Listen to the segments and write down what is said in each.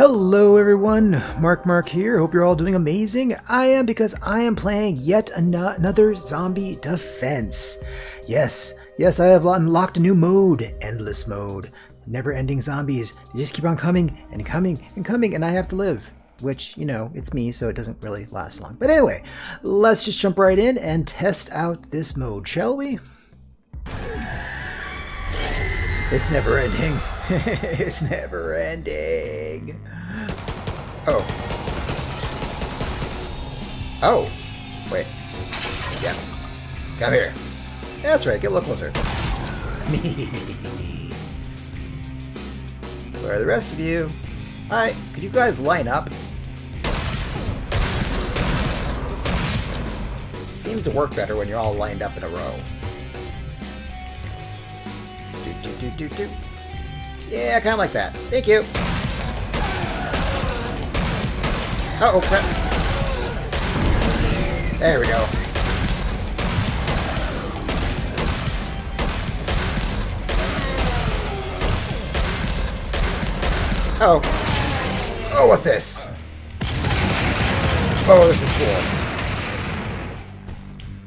Hello everyone, Mark here, hope you're all doing amazing. I am, because I am playing Yet Another Zombie Defense. Yes, I have unlocked a new mode, Endless Mode. Never-ending zombies, they just keep on coming and coming and coming, and I have to live. Which, you know, it's me, so it doesn't really last long. But anyway, let's just jump right in and test out this mode, shall we? It's never ending. It's never ending. Oh. Oh. Wait. Yeah. Come here. That's right. Get a little closer. Where are the rest of you? Alright. Could you guys line up? It seems to work better when you're all lined up in a row. Do. Yeah, kind of like that. Thank you. Oh, crap. There we go. Oh. Oh, what's this? Oh, this is cool.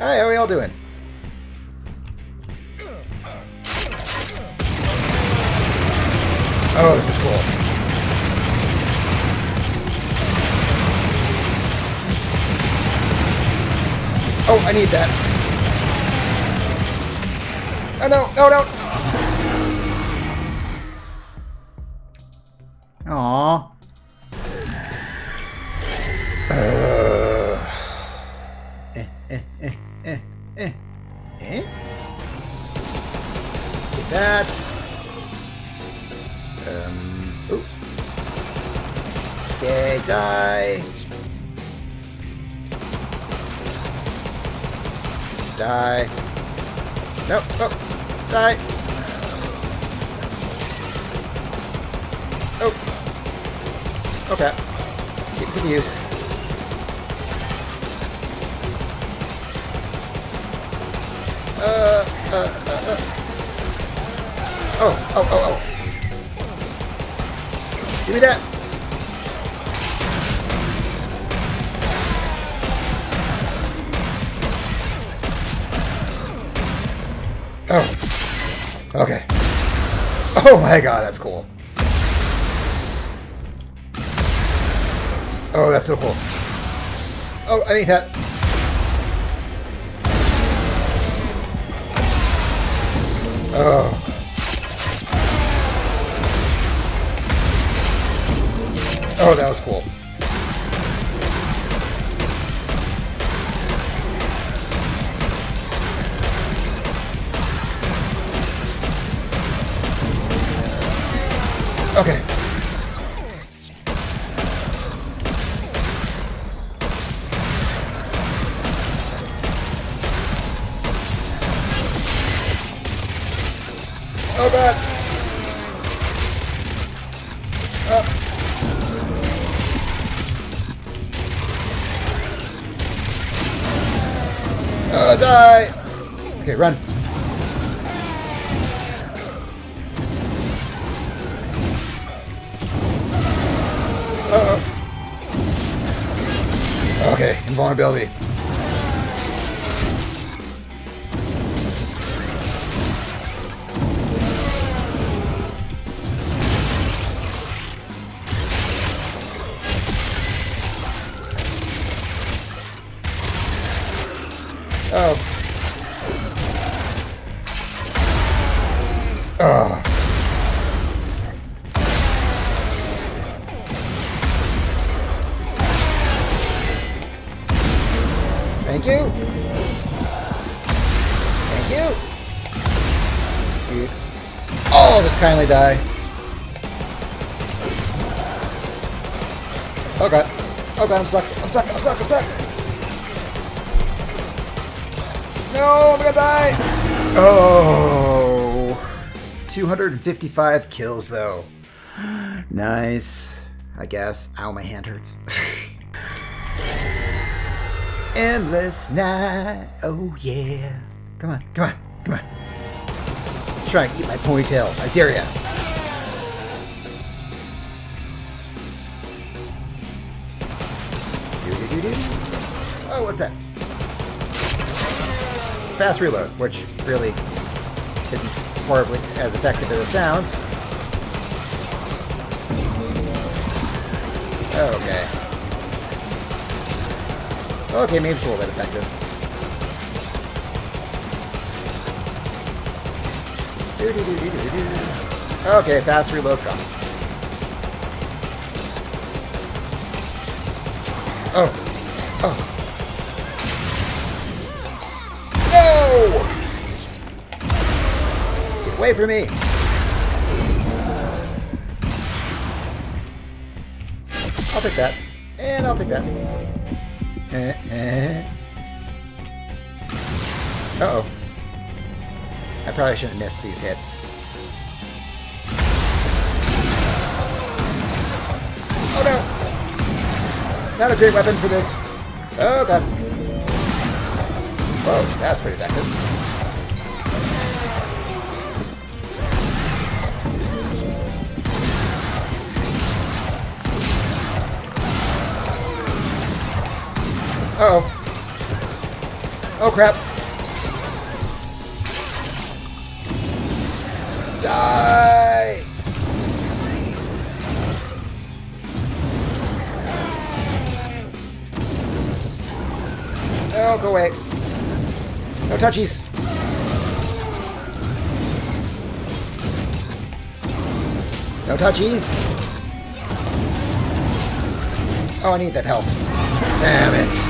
Alright, how are we all doing? Oh, this is cool. Oh, I need that. Oh, no. Aww. Get that. Oop. Okay, die. Die. Nope. Oh. Die. Oh. Okay. Get confused. Oh. Oh. Oh. Oh. Give me that! Oh. Okay. Oh my god, that's cool. Oh, that's so cool. Oh, I need that. Oh. Oh, that was cool. Okay. Oh, God. Die! Okay, run. Uh-oh. Okay, invulnerability. Oh. Ugh. Thank you. Thank you. Oh, just kindly die. Oh god. Oh god, I'm stuck. I'm stuck. I'm stuck. I'm stuck. No, I'm gonna die! Oh, 255 kills though. Nice, I guess. Ow, my hand hurts. Endless night, oh yeah. Come on, come on, come on. Try and eat my ponytail, I dare ya. Oh, what's that? Fast reload, which really isn't horribly as effective as it sounds. Okay. Okay, maybe it's a little bit effective. Okay, fast reload's gone. Oh. Oh. Wait for me! I'll take that. And I'll take that. Uh-oh. I probably shouldn't miss these hits. Oh no! Not a great weapon for this. Oh god. Whoa, that's pretty effective. Uh oh. Oh crap. Die! Oh, go away. No touchies. No touchies. Oh, I need that help. Damn it.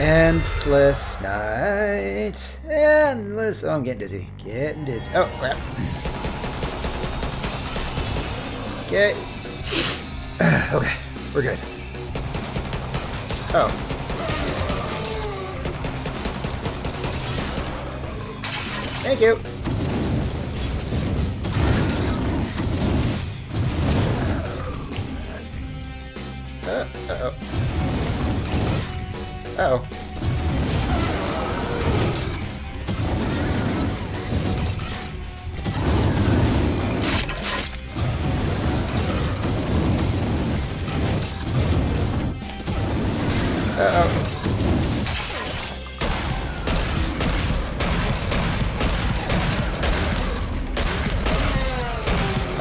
Endless night. Endless. Oh, I'm getting dizzy. Getting dizzy. Oh, crap. Okay. Okay. We're good. Oh. Thank you. Uh-oh. Uh-oh. Uh-oh.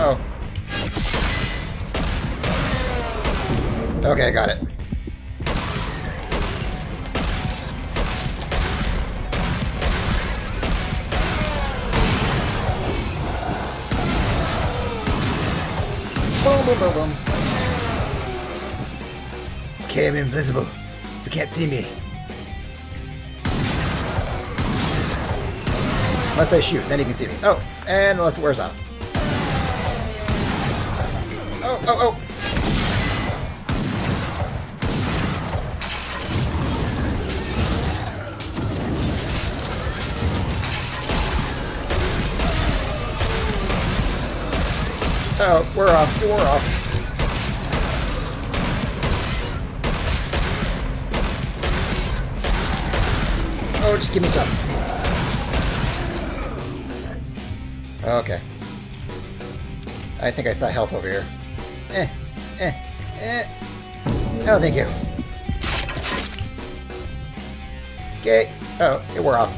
Oh. Okay, got it. Okay, I'm invisible. You can't see me. Unless I shoot, then you can see me. Oh, and unless it wears off. Oh, oh, oh. Oh, we're off. We're off. Oh, just give me stuff. Okay. I think I saw health over here. Oh, thank you. Okay. Oh, it wore off.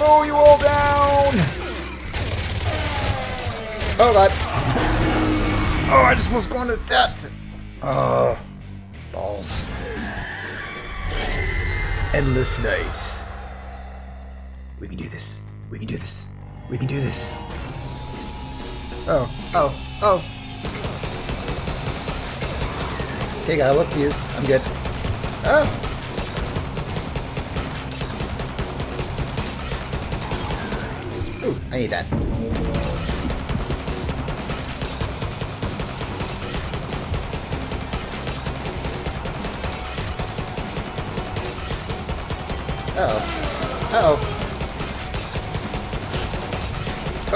Mow you all down! Oh god. Oh, I just was going to death. Oh, balls. Endless night. We can do this. We can do this. We can do this. Oh, oh, oh. Okay, I look fused. I'm good. Oh. Ooh, I need that. Uh-oh. Uh-oh.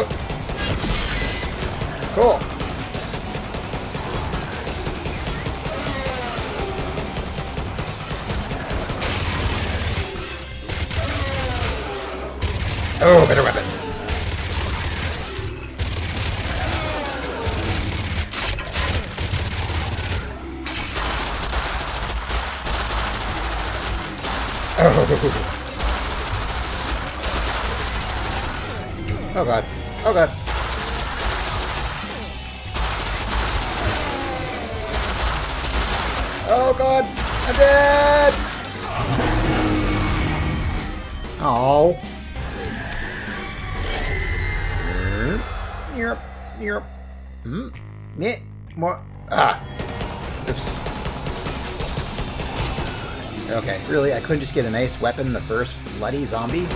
Oh. Cool. Oh, better weapon. Oh. Oh god. Oh god. Oh god. I'm dead. Oh. Yep. Yep. Hmm. Meh. More. Ah. Oops. Okay, really, I couldn't just get a nice weapon the first bloody zombie?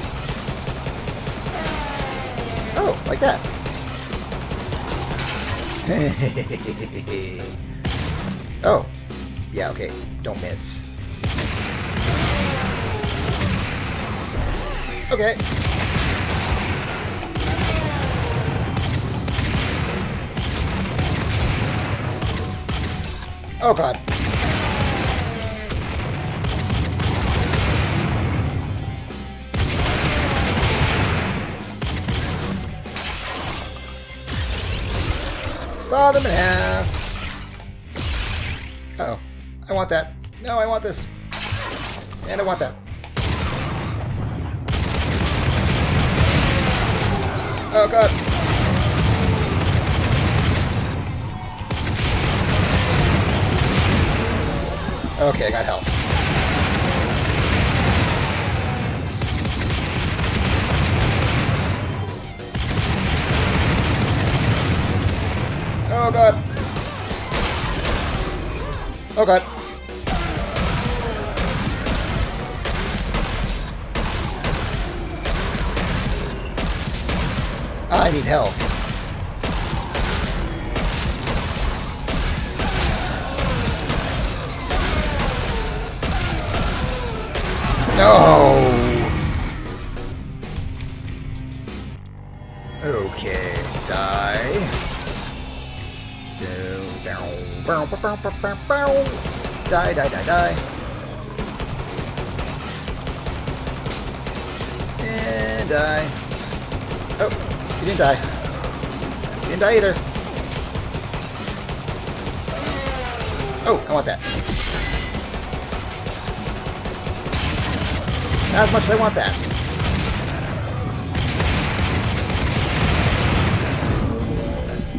Oh, like that. Oh. Yeah, okay. Don't miss. Okay. Oh, God. Saw them in half. Uh oh. I want that. No, I want this. And I want that. Oh god. Okay, I got health. Oh god. Oh god. I need health. No. Okay, die. And die. Oh, you didn't die. You didn't die either. Oh, I want that. Not as much as I want that.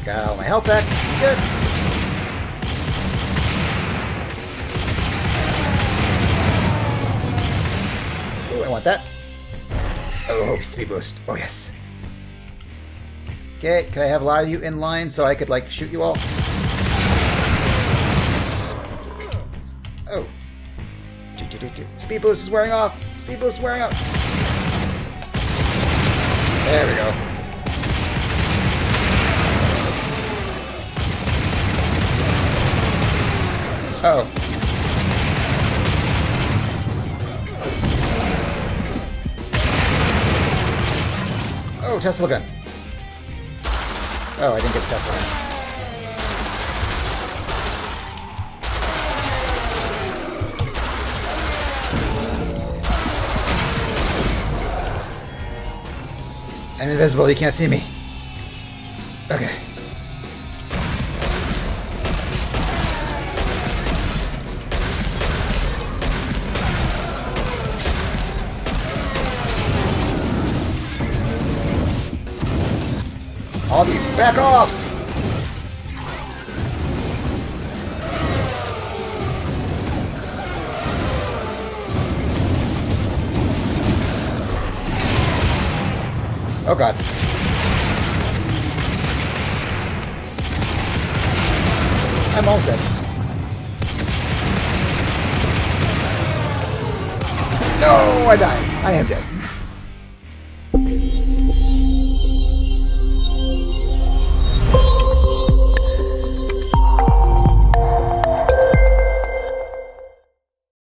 Got all my health back. Good. I want that. Oh, speed boost. Oh, yes. Okay, can I have a lot of you in line so I could, like, shoot you all? Oh. Speed boost is wearing off. Speed boost is wearing off. There we go. Oh. Oh, Tesla gun. Oh, I didn't get the Tesla gun. I'm invisible, you can't see me. Okay. I'll be back off! Oh god. I'm all dead. No, I died. I am dead.